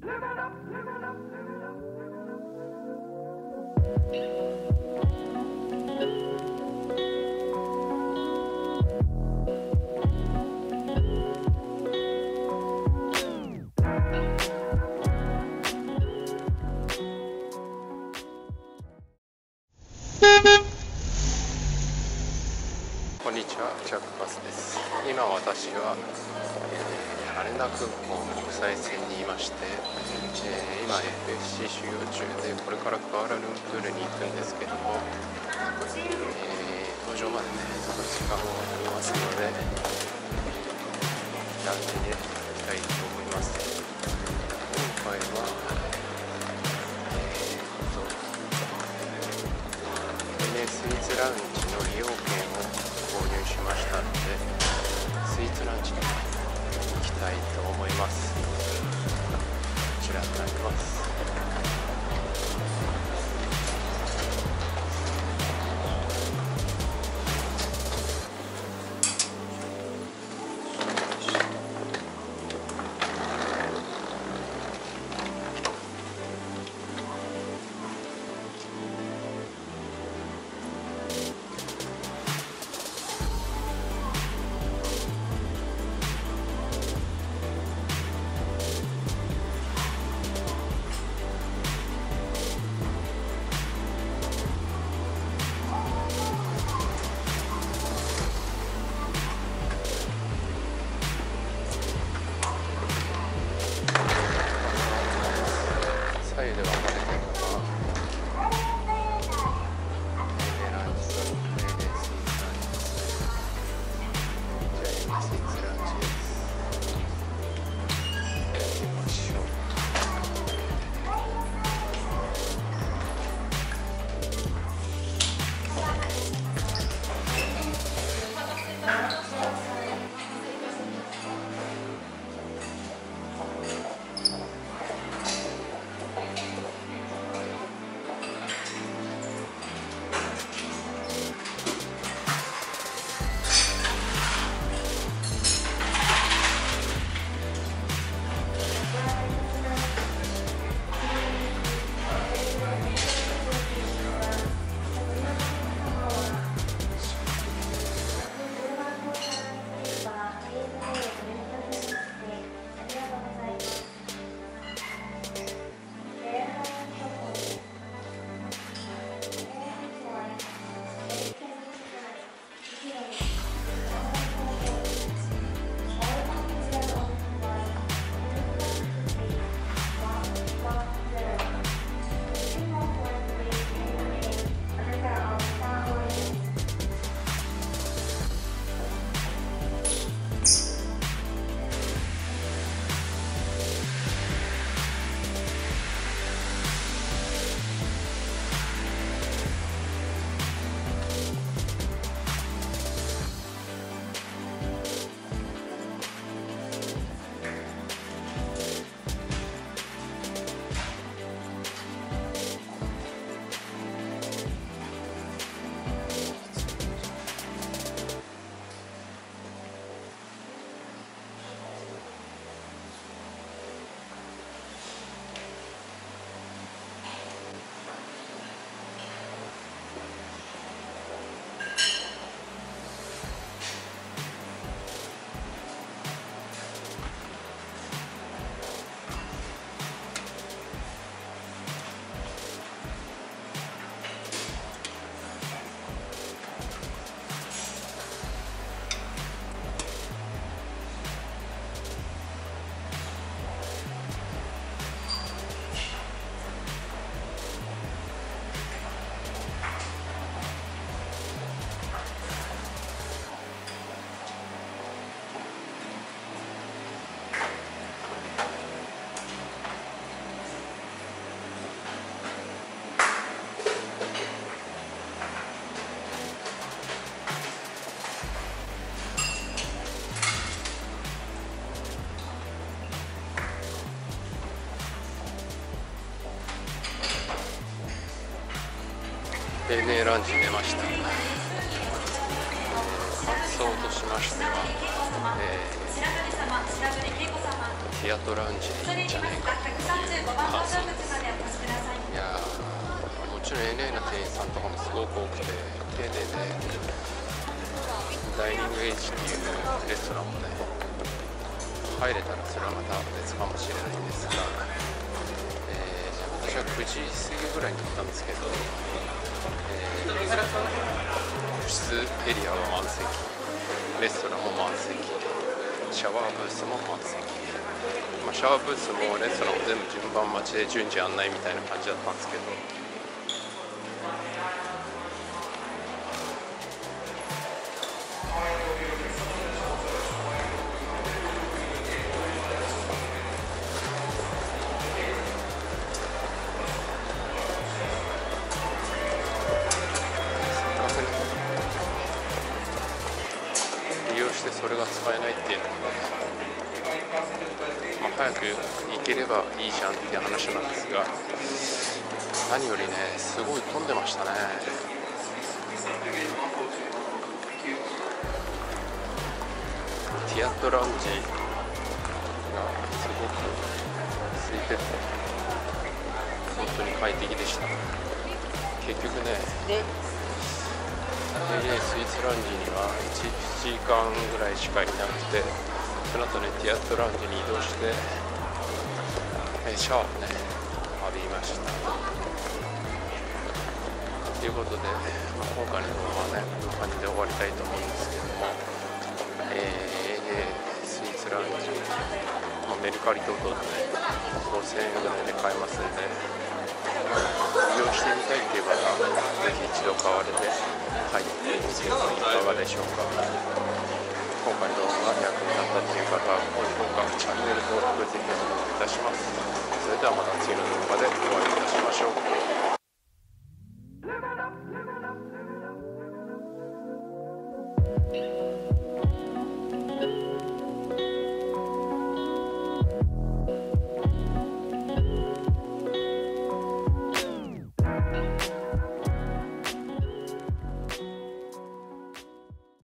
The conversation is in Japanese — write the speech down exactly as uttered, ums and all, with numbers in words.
こんにちは、チャックバスです。今私は、えー、羽田空港の国際線にいまして、えー、今 エフエフシー 修行中で、これからクアラルンプールに行くんですけども、えー、搭乗までね、ちょっと時間をありますのでランチで行きたいと思います。今回は、えー、とエヌエススイーツラウンジの利用券を購入しましたので、スイーツランチに行きたいと思います。こちらになります。でね、ランチ出ました。そうとしましてはシアトラウンジでいいんじゃないかっていう感想です。いやー、もちろん エヌエー の店員さんとかもすごく多くて丁寧で、ダイニングエイジっていうレストランもね、入れたらそれはまた別かもしれないんですが、えー、私はくじ過ぎぐらいに行ったんですけど、えー、個室エリアは満席、レストランも満席、シャワーブースも満席。まあシャワーブースもレストランも全部順番待ちで順次案内みたいな感じだったんですけど、利用してそれが使えないっていうのが。まあ早く行ければいいじゃんっていう話なんですが、何よりね、すごい混んでましたね。ティアトラウンジがすごく空いてて、本当に快適でした。結局ね、スイーツラウンジにはいちじかんぐらいしかいなくて、その後ね、ティアトラウンジに移動して、えー、シャワーをね、浴びました。ということで、まあ、今回の動画はね、この感じで終わりたいと思うんですけども、えー、スイーツラウンジ、まあ、メルカリ等々でね、ごせんえんぐらいで買えますんで、利用してみたいという方は、ぜひ一度買われて入ってみてはいかがでしょうか。今回の動画が役に立ったという方は高評価、チャンネル登録ぜひお願いいたします。それではまた次の動画でお会いいたしましょう。